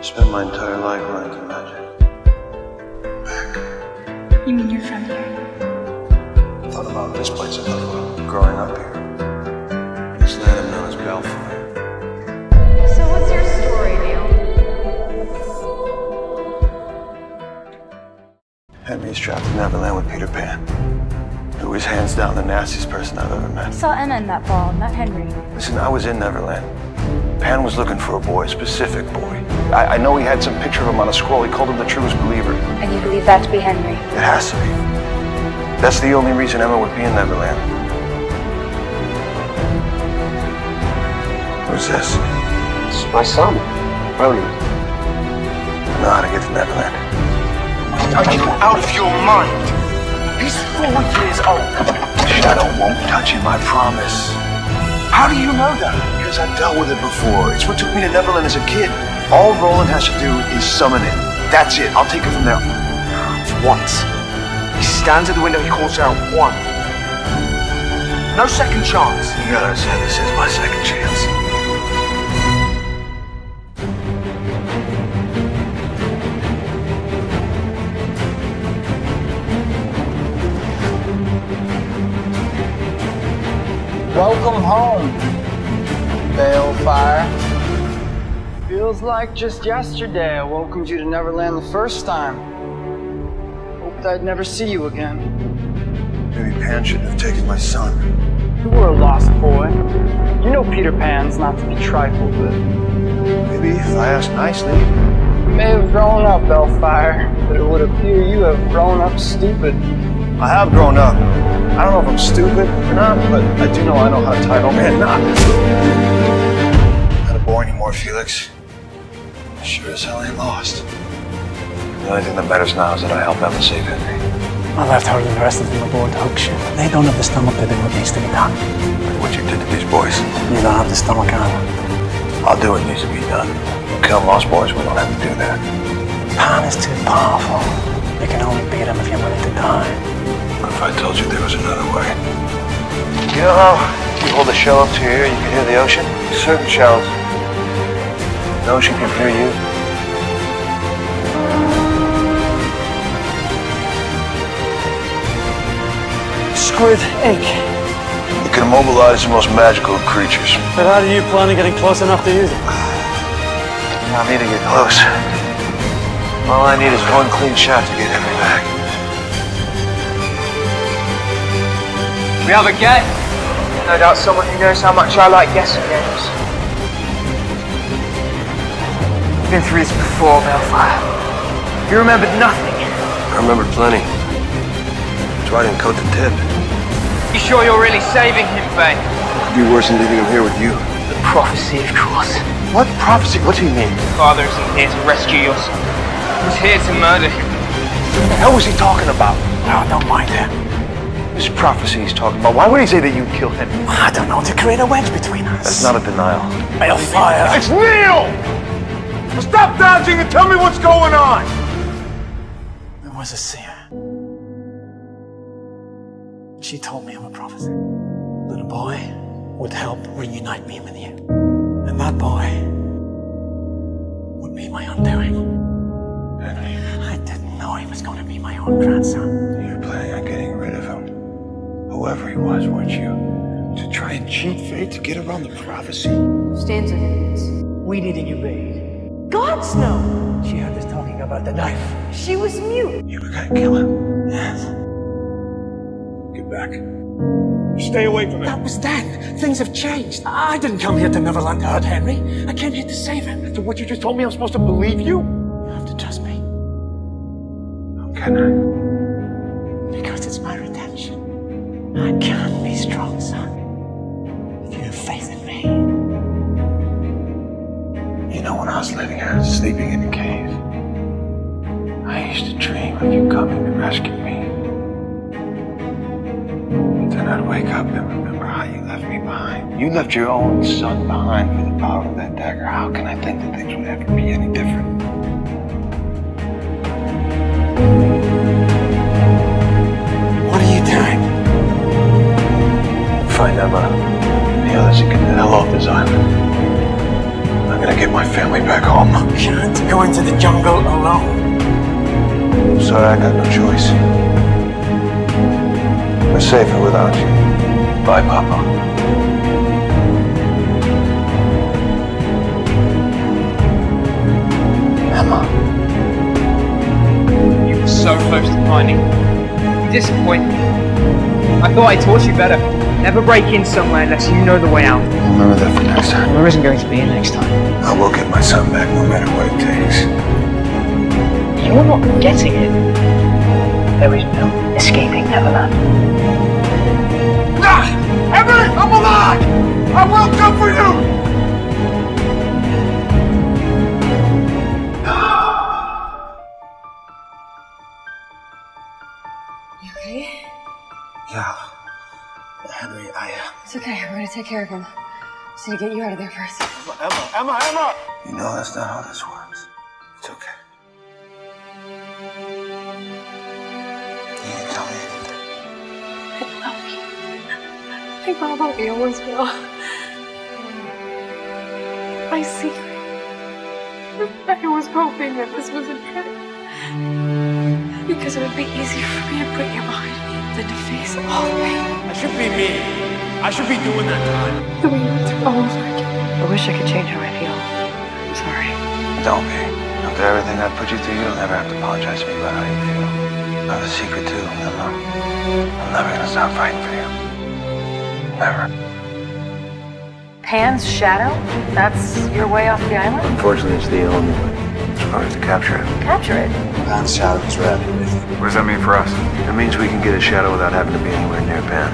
I spent my entire life running to magic. Back. You mean you're from here? I thought about this place a little growing up here. This land known as Baelfire. So what's your story, Neil? Henry's trapped in Neverland with Peter Pan, who is hands down the nastiest person I've ever met. I saw Emma in that ball, not Henry. Listen, I was in Neverland. Pan was looking for a boy, a specific boy. I know he had some picture of him on a scroll. He called him the truest believer. And you believe that to be Henry? It has to be. That's the only reason Emma would be in Neverland. Who's this? It's my son, Ronan. I know how to get to Neverland. Are you out of your mind? He's 4 years old. Shadow won't touch him, I promise. How do you know that? Because I've dealt with it before. It's what took me to Neverland as a kid. All Roland has to do is summon it. That's it. I'll take it from there. Once. He stands at the window, he calls out one. No second chance. You gotta say this is my second chance. Welcome home, Baelfire. Feels like just yesterday I welcomed you to Neverland the first time. Hoped I'd never see you again. Maybe Pan shouldn't have taken my son. You were a lost boy. You know Peter Pan's not to be trifled with. Maybe if I asked nicely. You may have grown up, Baelfire, but it would appear you have grown up stupid. I have grown up. I don't know if I'm stupid or not, but I do know I know how to title man not. Not a boy anymore, Felix. I sure as hell ain't lost. The only thing that matters now is that I help Emma save Henry. I left her and the rest of them aboard the hook ship. They don't have the stomach to do what needs to be done. Like what you did to these boys. You don't have the stomach, Anna. I'll do what needs to be done. Kill lost boys, we don't have to do that. Pan is too powerful. You can only beat him if you're willing to die. What if I told you there was another way? You know how if you hold a shell up to your ear, you can hear the ocean? Certain shells. The ocean can hear you. Squid Ink. It can immobilize the most magical of creatures. But how do you plan on getting close enough to use it? I need to get close. All I need is one clean shot to get Henry back. We have a guess. No doubt someone who knows how much I like guessing games. I've been through this before, Baelfire. You remembered nothing. I remembered plenty. That's why I didn't coat the tip. You sure you're really saving him, Faye? Could be worse than leaving him here with you. The prophecy, of course. What prophecy? What do you mean? Father isn't here to rescue your son. He's here to murder him. What the hell was he talking about? No, don't mind him. This prophecy he's talking about. Why would he say that you killed him? I don't know, to create a wedge between us. That's not a denial. Baelfire! It's Neil! Well, stop dodging and tell me what's going on! There was a seer. She told me of a prophecy that a boy would help reunite me with you. And that boy would be my undoing. Henry. I didn't know he was going to be my own grandson. You're planning on getting rid of him. Whoever he was, weren't you? To try and cheat fate to get around the prophecy? Stands and hands. We needed you bathed. Gods no! She heard us talking about the knife. She was mute. You were gonna kill him? Yes. Get back. Stay away from him. That was then. Things have changed. I didn't come here to Neverland to hurt Henry. I came here to save him. After what you just told me, I'm supposed to believe you? You have to trust me. How can I? Because it's my redemption. I can be strong, son, if you have faith in me. You know, when I was living out sleeping in the cave, I used to dream of you coming to rescue me. But then I'd wake up and remember how you left me behind. You left your own son behind for the power of that dagger. How can I think that things would ever be any different? What are you doing? Find Emma and the others who can get the hell off this island. I I'm gonna get my family back home. I can't go into the jungle alone. I'm sorry, I got no choice. We're safer without you. Bye, Papa. You were so close to finding me. Disappointed me. I thought I taught you better. Never break in somewhere unless you know the way out. I'll remember that for next time. There isn't going to be a next time. I will get my son back no matter what it takes. You're not getting it. There is no escaping Neverland. Ah! Henry, I'm alive! I will come for you! It's okay, we're gonna take care of him. Just need to get you out of there first. Emma! You know that's not how this works. It's okay. You didn't tell me anything. I love you. I love all of you, always will. My secret. I was hoping that this wasn't it. Because it would be easier for me to put you behind me than to face all the pain. That should be me. I should be doing that time. The way you went through all of it. I wish I could change how I feel. I'm sorry. Don't be. After everything I put you through, you don't ever have to apologize to me about how you feel. Not a secret too, Emma. I'm never gonna stop fighting for you. Never. Pan's shadow? That's your way off the island? Unfortunately, it's the only way. I have to capture it. Capture it? Pan's shadow is red. What does that mean for us? It means we can get a shadow without having to be anywhere near Pan.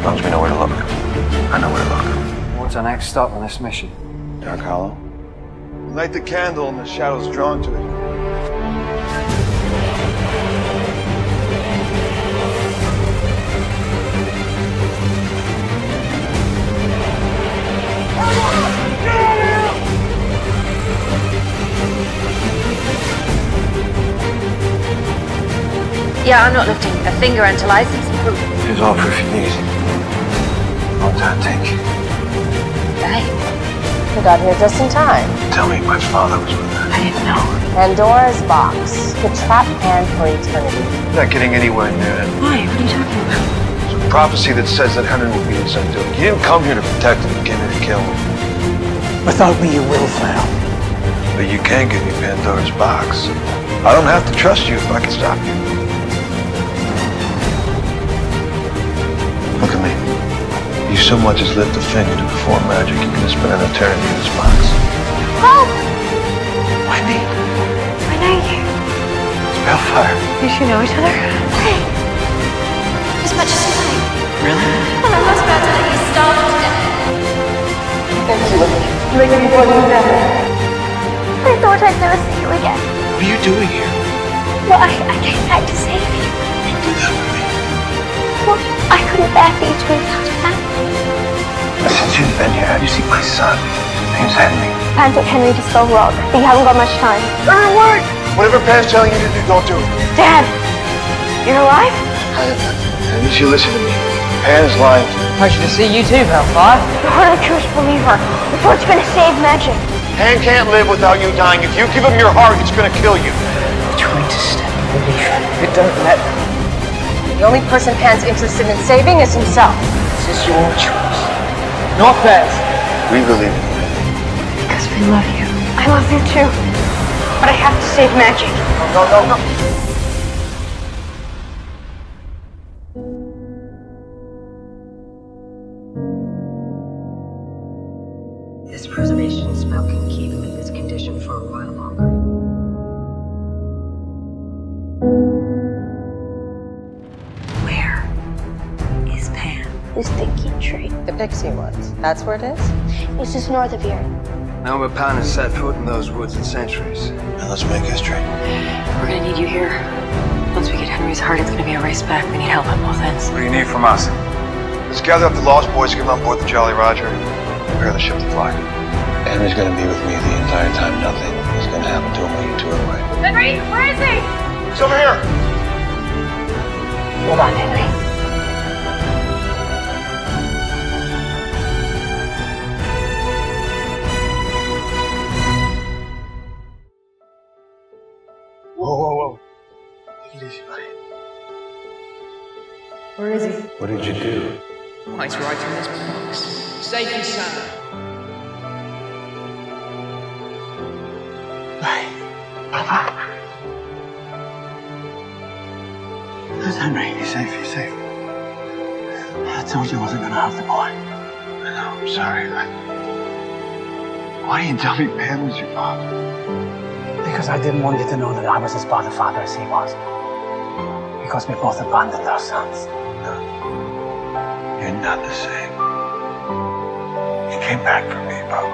As long as we know where to look. I know where to look. What's our next stop on this mission? Dark Hollow. Light the candle and the shadow's drawn to it. Yeah, I'm not lifting a finger until I see some proof. Here's all proof you need. Time take. Dang. We got here just in time. Tell me my father was with her. I didn't know. Pandora's box could trap Pan for eternity. Not getting anywhere near it. Why? What are you talking about? It's a prophecy that says that Henry will be his undoing. You didn't come here to protect him, you came here to kill him. Without me, you will fail. But you can give me Pandora's box. I don't have to trust you if I can stop you. Look at me. You so much as lift a finger to perform magic, you can spend an eternity in this box. Help! Wendy! When are you? It's Baelfire. You two know each other? Hey! As much as you like. Really? Well, I was about to let you starve to death. Thank you. Make me want you better. I thought I'd never see you again. What are you doing here? Well, I came back to save you. You did that for me. Well, I couldn't bear for you to be without a family. Since you've been here, have you seen my son? His name's Henry. Pan took Henry to Skull Rock, but you haven't got much time. Henry, work! Whatever Pan's telling you to do, don't do it. Dad! You're alive? I need you to listen to me. Pan's lying. Pleasure to see you too, Baelfire. You're hardly a Jewish believer. The fort's gonna save magic. Pan can't live without you dying. If you give him your heart, it's gonna kill you. They're trying to stop belief. But don't let them. The only person Pan's interested in saving is himself. This is your choice. Not theirs. We believe in you. Because we love you. I love you too. But I have to save magic. No. This preservation spell can keep him in this condition for a while longer. This thinking tree. The Pixie woods. That's where it is? It's just north of here. No, but Pan has set foot in those woods in centuries. Now let's make history. We're gonna need you here. Once we get Henry's heart, it's gonna be a race back. We need help on both ends. What do you need from us? Let's gather up the Lost Boys, get them on board the Jolly Roger, and prepare the ship to fly. Henry's gonna be with me the entire time. Nothing is gonna happen to him when you two are away. Henry, where is he? He's over here! Hold on, Henry. Where is he? What did you do? Oh, he's right in this box. Safe and sound. Hey, Papa. That's Henry. He's safe. He's safe. I told you I wasn't going to have the boy. I know. I'm sorry. Why didn't you tell me Pan was your father? Because I didn't want you to know that I was as bad a father as he was. Because we both abandoned our sons. No. You're not the same. You came back for me, Papa.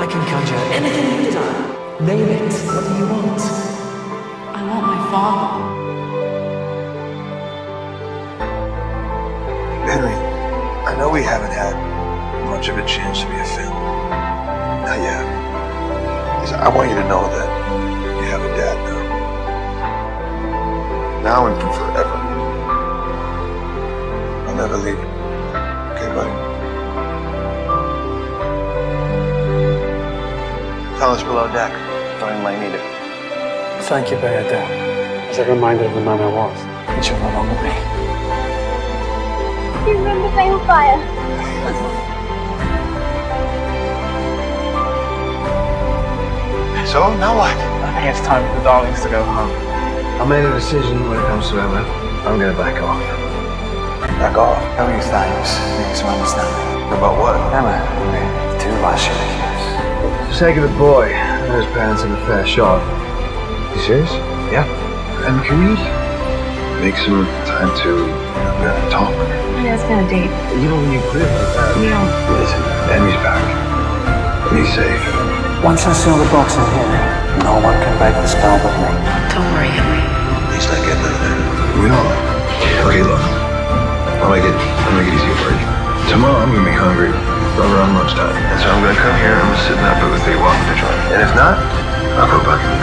I can conjure anything you've done. Name it. What do you want? I want my father. Henry, I know we haven't had much of a chance to be a family. Not yet. I want you to know that you have a dad now. Now and for forever. I'll never leave you. Okay, buddy? Tell us below deck. Thought you might need it. Thank you, Baelfire. As a reminder of the man I was, and you'll no longer be. You remember Baelfire? So, now what? I think it's time for the darlings to go home. I made a decision when it comes to Emma. I'm going to back off. Back off? No use thanks. Makes me understand. About what? Emma. The two of us should have kissed. For the sake of the boy and his parents have a fair shot. You serious? Yeah. And can we make some time to talk? Yeah, it's kind of deep. You know when you quit like that? Yeah. Listen, Emmy's back. And he's safe. Once I seal the box in here, no one can break the spell but me. Don't worry, Henry. He's not getting out of there. We know. Okay, look. I'll make it easy for you. Tomorrow I'm going to be hungry. Around lunchtime. And so I'm going to come here and I'm going to sit in that booth that you walk into. And if not, I'll go back.